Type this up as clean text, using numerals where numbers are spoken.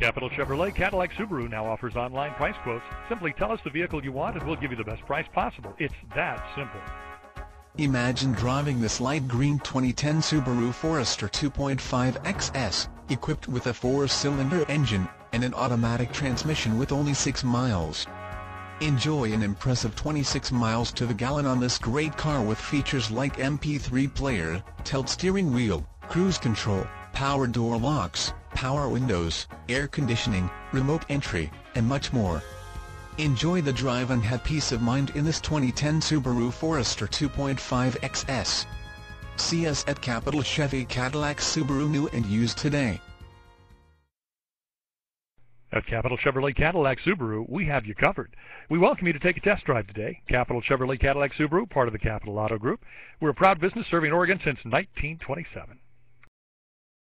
Capitol Chevrolet Cadillac Subaru now offers online price quotes. Simply tell us the vehicle you want and we'll give you the best price possible. It's that simple. Imagine driving this light green 2010 Subaru Forester 2.5XS, equipped with a 4-cylinder engine and an automatic transmission with only 6 miles. Enjoy an impressive 26 miles to the gallon on this great car with features like MP3 player, tilt steering wheel, cruise control, power door locks, power windows, air conditioning, remote entry, and much more. Enjoy the drive and have peace of mind in this 2010 Subaru Forester 2.5XS. See us at Capitol Chevy Cadillac Subaru new and used today. At Capitol Chevrolet Cadillac Subaru, we have you covered. We welcome you to take a test drive today. Capitol Chevrolet Cadillac Subaru, part of the Capitol Auto Group. We're a proud business serving Oregon since 1927.